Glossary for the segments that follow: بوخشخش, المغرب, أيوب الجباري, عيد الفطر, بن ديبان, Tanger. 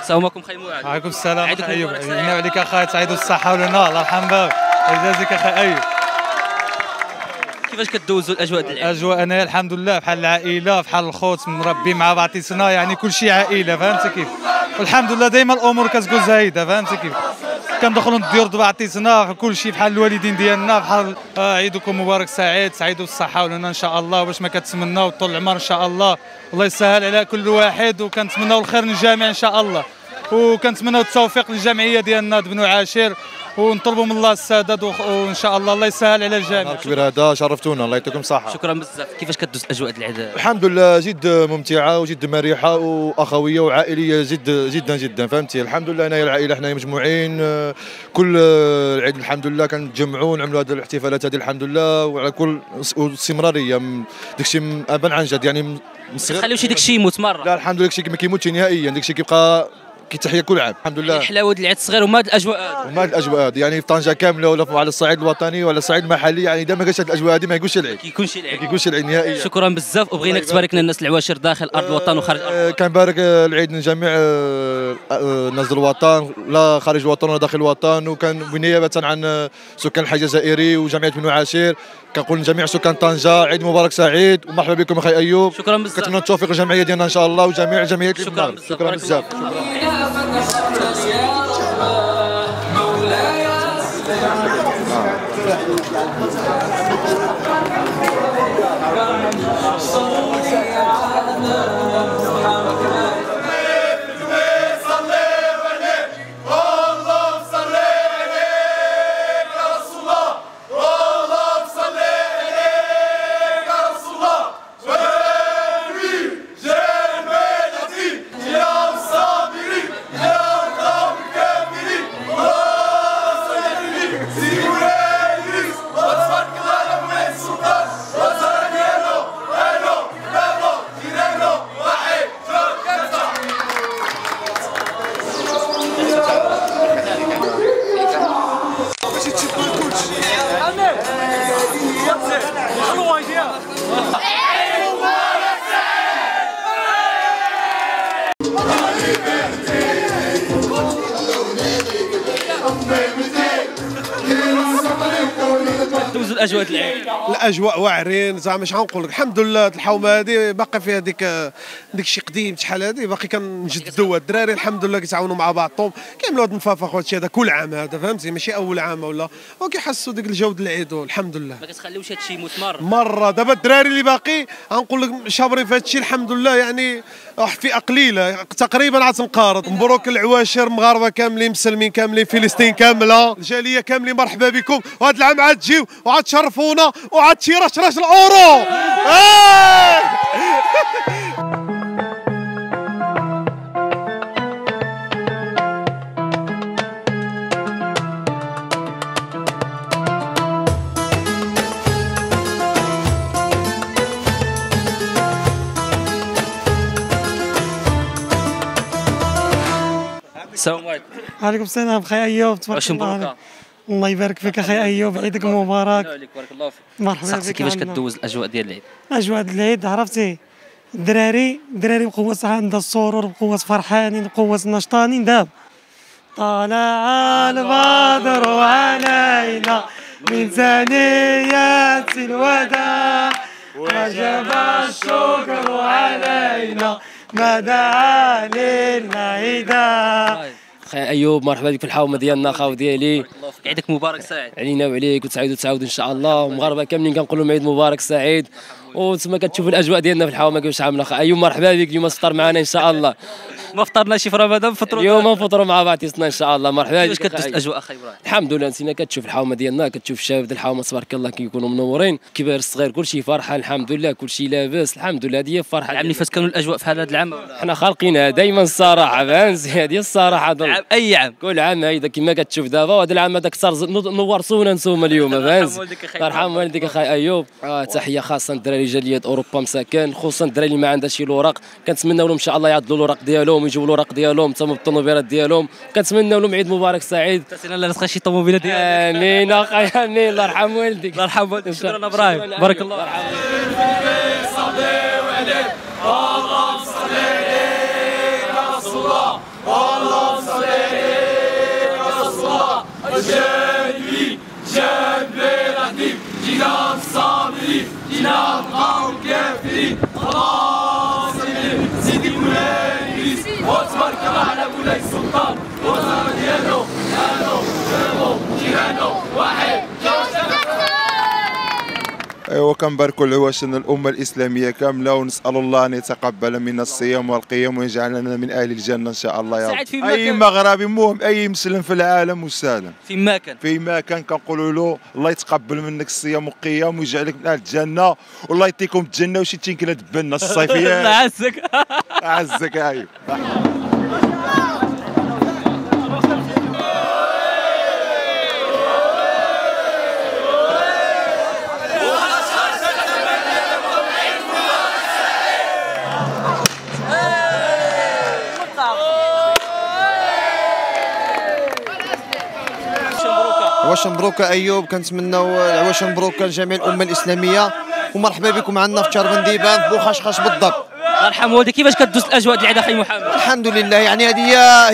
السلام عليكم خي مواعد. وعليكم السلام أخي أيوب، ينعم عليك أخي، تعيد الصحة والهنا، الله يرحم باك، يجازيك أخي أيوب. كيفاش كتدوزوا الأجواء ديال العيد؟ الأجواء أنايا الحمد لله بحال العائلة، بحال الخوت، مربي مع بعضياتنا، يعني كلشي عائلة، فهمتي كيف؟ والحمد لله دايما الأمور كتكون زايدة، فهمتي كيف؟ كندخلوا نديروا بعضياتنا، كلشي بحال الوالدين ديالنا، بحال عيدكم مبارك سعيد، تعيدوا بالصحة والهنا إن شاء الله، باش ما كتمناو طول العمر إن شاء الله، الله يسهل على كل واحد، وكنتمناو الخير للجميع إن شاء الله. وكنتمنوا التوفيق للجمعيه ديالنا بنو عاشر، ونطلبوا من الله السداد، وان شاء الله الله يسهل على الجميع. الكبير هذا شرفتونا، الله يعطيكم الصحه. شكرا بزاف. كيفاش كدوز اجواء العيد؟ الحمد لله جد ممتعه وجد مريحه واخويه وعائليه جدا فهمتي. الحمد لله هنايا العائله حنايا مجموعين كل العيد الحمد لله كنتجمعوا ونعملوا هذه الاحتفالات هذه الحمد لله، وعلى كل استمراريه داكشي ابا عن جد، يعني ما تخليوش داكشي يموت مره. لا الحمد لله داكشي ما كيموتش نهائيا، داكشي كيبقى كيتحيا كل عام الحمد لله. الحلاوه ديال العيد الصغير وما هاد الاجواء يعني في طنجه كامله ولا على الصعيد الوطني ولا الصعيد المحلي، يعني اذا ما كانش هاد الاجواء هذه ما يكونش العيد نهائيا. شكرا بزاف، وبغيناك تبارك لنا الناس العواشر داخل ارض الوطن وخارج ارض الوطن. كنبارك العيد لجميع الناس ديال الوطن، لا خارج الوطن ولا داخل الوطن، وكان بنيابه عن سكان الحي الجزائري وجمعيه بنو عاشر كنقول لجميع سكان طنجه عيد مبارك سعيد، ومرحبا بكم اخي ايوب. شكرا بزاف، كنتمنى التوفيق للجمعيه ديالنا ان شاء الله وجميع جمعيه المغرب. شكرا بزاف. دوزوا الاجواء العيد؟ الاجواء واعرين زعما، شحال نقول لك الحمد لله. الحومه هذه باقي فيها ديك الشيء قديم شحال هذه، باقي كنجددوا. الدراري الحمد لله كيتعاونوا مع بعضهم، كيعملوا هذا النفافخ وهادشي هذا كل عام هذا فهمتي، ماشي اول عام ولا، وكيحسوا ديك الجو ديال العيد والحمد لله. ما كتخليوش هادشي يموت مره. دابا الدراري اللي باقي غنقول لك شابرين في هادشي الحمد لله، يعني واحد فئه قليله تقريبا عاد تنقارض. مبروك العواشر، مغاربه كاملين، مسلمين كاملين، فلسطين كامله، الجاليه كاملين، مرحبا بكم. وهذا العام عاد تجيو وعاد تشرفونا وعاد شي رشرش الاورو. السلام عليكم. وعليكم السلام اخي ايوب، تبارك الله. الله يبارك فيك اخي ايوب، عيدك مبارك. بارك الله فيك. مرحبا بك. كيفاش كدوز الاجواء ديال العيد؟ اجواء العيد عرفتي، الدراري بقوة عندها السرور، بقوة فرحانين، بقوة نشطانين. دابا طلع البدر علينا من ثنيات الوداع، وجب الشكر علينا ما دعا للعيدا. اخي ايوب مرحبا بك في الحومه ديالنا، خاو ديالي عيدك مبارك سعيد علينا وعليك، وتعاود ان شاء الله. مغاربه كاملين كنقول لهم عيد مبارك سعيد، وتما كتشوف الاجواء ديالنا في الحومه كيفاش عامله. اخي ايوب مرحبا بك، اليوم تفطر معنا ان شاء الله. ما فطرناش في رمضان، فطروا اليوم نفطروا مع بعضياتنا ان شاء الله. مرحبا. كيفاش كتدوز الاجواء اخي ابراهيم؟ الحمد لله نسينا، كتشوف الحومه ديالنا، كتشوف الشباب الحومه تبارك الله كيكونوا منورين، كبار الصغير كلشي فرحان الحمد لله، كلشي لاباس الحمد لله. هذه فرحه. العام اللي فات كانوا الاجواء في هذا العام حنا خالقينها دائما الصراحه، هذه الصراحه اي عام كل عام هيدا كما كتشوف دابا. وهذا العام هذاك صار نورسونا نسوم اليوم. يرحم والديك اخي ايوب. تحيه خاصه للدراري جاليات اوروبا مساكن، خصوصا الدراري اللي ما عندها شي لوراق، كنتمناو لهم ان شاء الله يعدلوا الوراق ديالهم، يجيبوا الوراق ديالهم تما بالطوموبيلات ديالهم، كنتمناو لهم عيد مبارك سعيد. تسنى لا تلقى شي طوموبيله ديالك. امين اخي امين. الله يرحم والديك. الله يرحم والديك. شكرا ابراهيم، بارك الله. اللهم صل عليك يا رسول الله، اللهم صل عليك يا رسول الله. الجانبي جانبي العديم جناب الصابرين جناب القوم الكافرين. اللهم صل على سيدي مولاي إدريس، وتبارك الله على مولاي السلطان وزارة ديالو ديالو ديالو جيرانو واحد. ايوا كنباركوا العواشن الامه الاسلاميه كامله، ونسال الله ان يتقبل منا الصيام والقيام ويجعلنا من اهل الجنه ان شاء الله يا رب. اي مغربي مهم اي مسلم في العالم وسالم فيما كان فيما كان، كنقولوا له الله يتقبل منك الصيام والقيام ويجعلك من اهل الجنه، والله يعطيكم الجنه وشي تينكنا دبلنا الصيف. الله يعزك يعزك يا ايوب. عواش مبروكه ايوب، كنتمناو عواش مبروكه لجميع الامه الاسلاميه، ومرحبا بكم عندنا في شهر بنديبان في بوخشخش بالضبط. الله يرحم والديك. كيفاش كدوز الاجواء ديال العيد اخي محمد؟ الحمد لله، يعني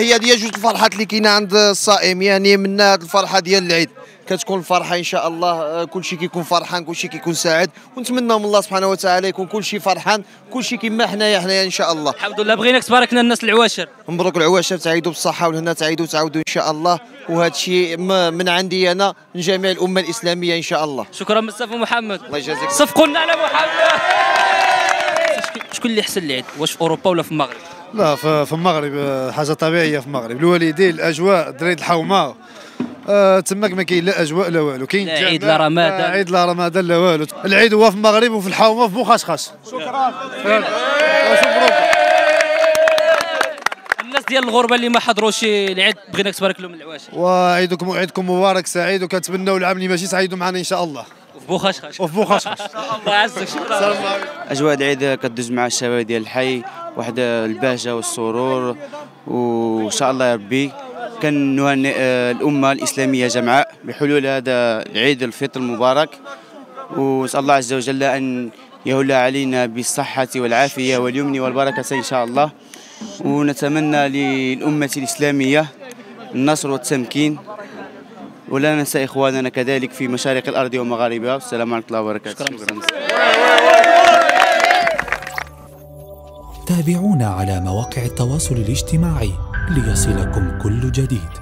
هي جوج الفرحات اللي كاينه عند الصائم، يعني من هذه الفرحه ديال العيد كتكون فرحه ان شاء الله، كلشي كيكون فرحان كلشي كيكون سعيد، ونتمناو من الله سبحانه وتعالى يكون كلشي فرحان كلشي كما حنايا ان شاء الله. الحمد لله. بغيناك تباركنا الناس العواشر. مبروك العواشر، تعيدوا بالصحه والهنا، تعيدوا تعاودوا ان شاء الله، وهذا الشيء من عندي انا من جميع الامه الاسلاميه ان شاء الله. شكرا بزاف محمد. الله يجازيك. صفقوا لنا على محمد. شكون اللي حسن العيد، واش في اوروبا ولا في المغرب؟ لا في المغرب حاجه طبيعيه، في المغرب الوالدين الاجواء دراري الحومه تماك ما كاين لا اجواء لا والو، كاين عيد لا رمضان عيد لا رمضان لا والو. العيد هو في المغرب وفي الحومه وفي بوخشخش. شكرا. الناس ديال الغربه اللي ما حضروش العيد بغيناك تبارك لهم العواشر، وعيدكم مبارك سعيد، وكنتمناو العام اللي ماشي تعيدوا معنا ان شاء الله وفي بوخشخش وفي بوخشخش. الله يعزك. شكرا. اجواء العيد كدوز مع الشباب ديال الحي، واحد البهجه والسرور، وان شاء الله يا ربي كنهنئ الامه الاسلاميه جمعاء بحلول هذا عيد الفطر المبارك، ونسال الله عز وجل ان يهل علينا بالصحه والعافيه واليمن والبركه ان شاء الله، ونتمنى للامه الاسلاميه النصر والتمكين، ولا ننسى اخواننا كذلك في مشارق الارض ومغاربها. والسلام عليكم ورحمه الله وبركاته. تابعونا على مواقع التواصل الاجتماعي ليصلكم كل جديد.